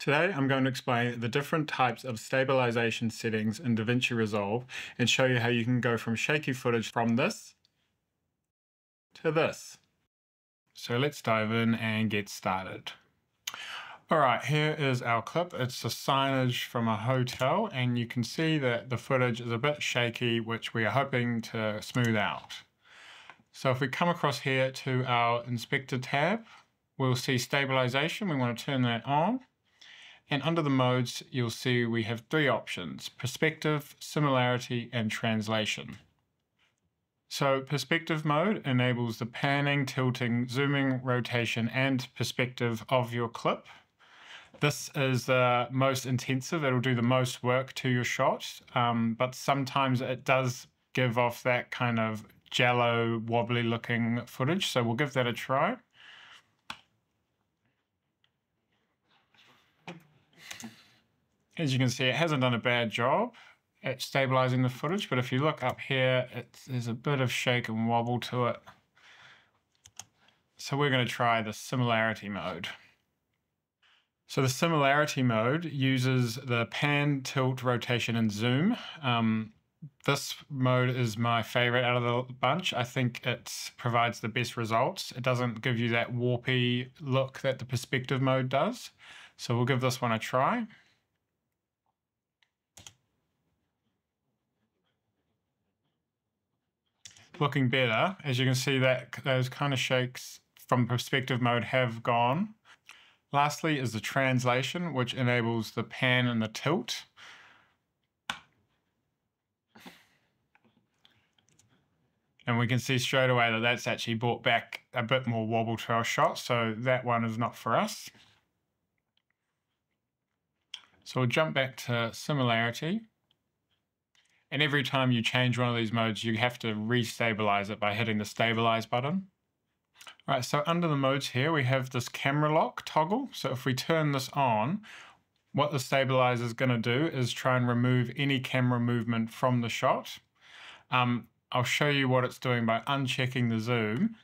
Today, I'm going to explain the different types of stabilization settings in DaVinci Resolve and show you how you can go from shaky footage from this to this. So let's dive in and get started. All right, here is our clip. It's the signage from a hotel, and you can see that the footage is a bit shaky, which we are hoping to smooth out. So if we come across here to our inspector tab, we'll see stabilization. We want to turn that on. And under the modes, you'll see we have three options: perspective, similarity, and translation. So perspective mode enables the panning, tilting, zooming, rotation, and perspective of your clip. This is the most intensive. It'll do the most work to your shot, but sometimes it does give off that kind of jello, wobbly looking footage. So we'll give that a try. As you can see, it hasn't done a bad job at stabilizing the footage, but if you look up here, there's a bit of shake and wobble to it. So we're going to try the similarity mode. So the similarity mode uses the pan, tilt, rotation, and zoom. This mode is my favorite out of the bunch. I think it provides the best results. It doesn't give you that warpy look that the perspective mode does. So we'll give this one a try. Looking better. As you can see, that those kind of shakes from perspective mode have gone. Lastly is the translation, which enables the pan and the tilt. And we can see straight away that that's actually brought back a bit more wobble to our shot, so that one is not for us. So we'll jump back to similarity. And every time you change one of these modes, you have to restabilize it by hitting the stabilize button. All right, so under the modes here, we have this camera lock toggle. So if we turn this on, what the stabilizer is going to do is try and remove any camera movement from the shot. I'll show you what it's doing by unchecking the zoom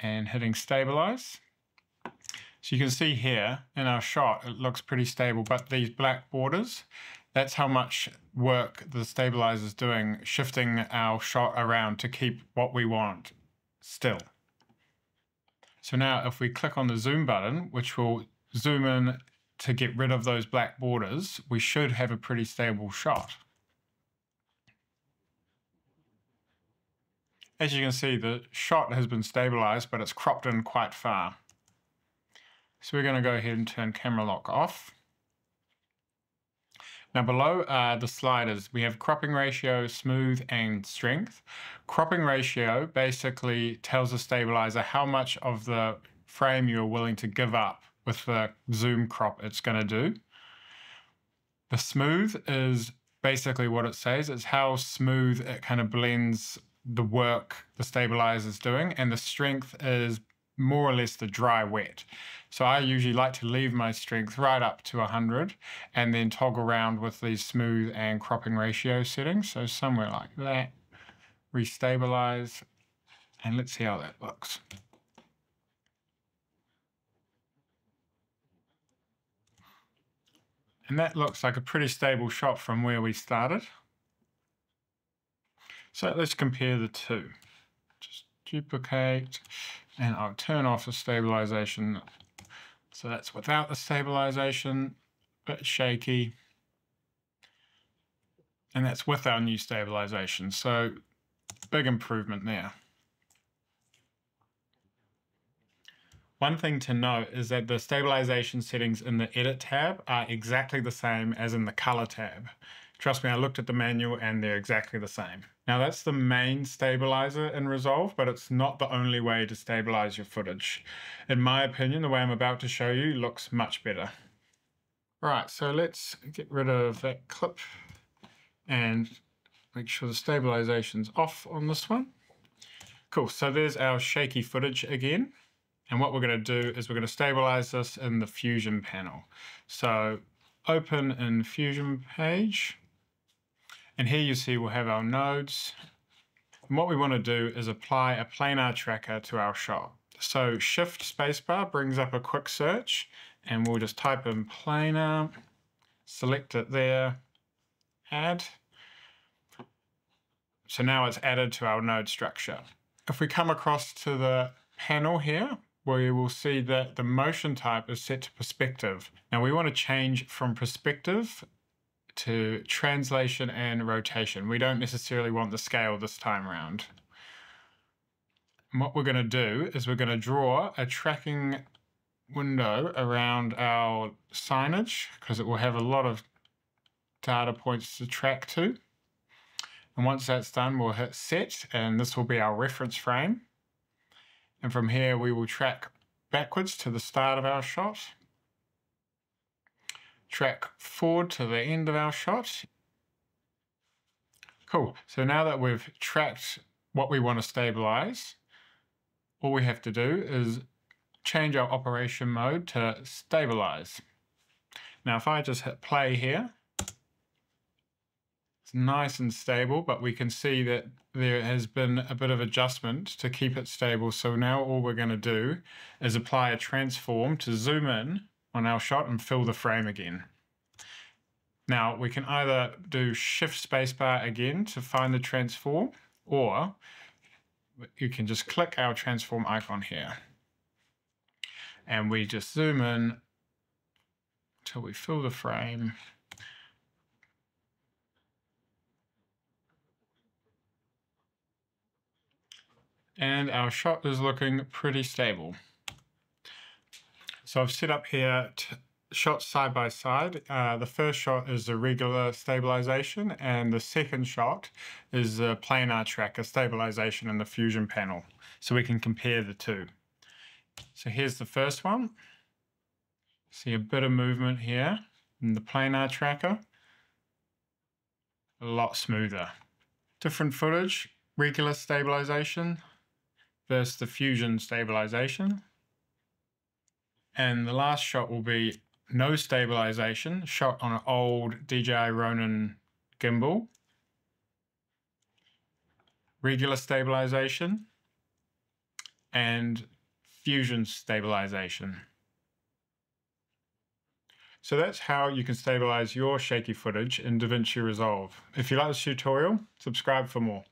and hitting stabilize. So you can see here in our shot, it looks pretty stable, but these black borders, that's how much work the stabilizer is doing, shifting our shot around to keep what we want still. So now if we click on the zoom button, which will zoom in to get rid of those black borders, we should have a pretty stable shot. As you can see, the shot has been stabilized, but it's cropped in quite far. So we're going to go ahead and turn camera lock off. Now below are the sliders. We have cropping ratio, smooth, and strength. Cropping ratio basically tells the stabilizer how much of the frame you're willing to give up with the zoom crop it's going to do. The smooth is basically what it says. It's how smooth it kind of blends the work the stabilizer is doing, and the strength is more or less the dry wet. So I usually like to leave my strength right up to 100 and then toggle around with these smooth and cropping ratio settings. So somewhere like that, restabilize, and let's see how that looks. And that looks like a pretty stable shot from where we started. So let's compare the two. Just duplicate. And I'll turn off the stabilization. So that's without the stabilization, a bit shaky. And that's with our new stabilization. So big improvement there. One thing to note is that the stabilization settings in the edit tab are exactly the same as in the color tab. Trust me, I looked at the manual and they're exactly the same. Now that's the main stabilizer in Resolve, but it's not the only way to stabilize your footage. In my opinion, the way I'm about to show you looks much better. Right, so let's get rid of that clip and make sure the stabilization's off on this one. Cool, so there's our shaky footage again. And what we're going to do is we're going to stabilize this in the Fusion panel. So open in Fusion page. And here you see we'll have our nodes. And what we want to do is apply a planar tracker to our shot. So Shift spacebar brings up a quick search and we'll just type in planar, select it there, add. So now it's added to our node structure. If we come across to the panel here, we will see that the motion type is set to perspective. Now we want to change from perspective to translation and rotation. We don't necessarily want the scale this time around. And what we're going to do is we're going to draw a tracking window around our signage because it will have a lot of data points to track to. And once that's done, we'll hit set, and this will be our reference frame. And from here, we will track backwards to the start of our shot, track forward to the end of our shot. Cool. So now that we've tracked what we want to stabilize, all we have to do is change our operation mode to stabilize. Now, if I just hit play here, it's nice and stable, but we can see that there has been a bit of adjustment to keep it stable. So now all we're going to do is apply a transform to zoom in on our shot and fill the frame again. Now we can either do shift spacebar again to find the transform, or you can just click our transform icon here. And we just zoom in till we fill the frame. And our shot is looking pretty stable. So I've set up here shots side by side. The first shot is the regular stabilization, and the second shot is the planar tracker stabilization in the Fusion panel. So we can compare the two. So here's the first one. See a bit of movement here in the planar tracker. A lot smoother. Different footage, regular stabilization versus the Fusion stabilization. And the last shot will be no stabilization, shot on an old DJI Ronin gimbal. Regular stabilization and Fusion stabilization. So that's how you can stabilize your shaky footage in DaVinci Resolve. If you like this tutorial, subscribe for more.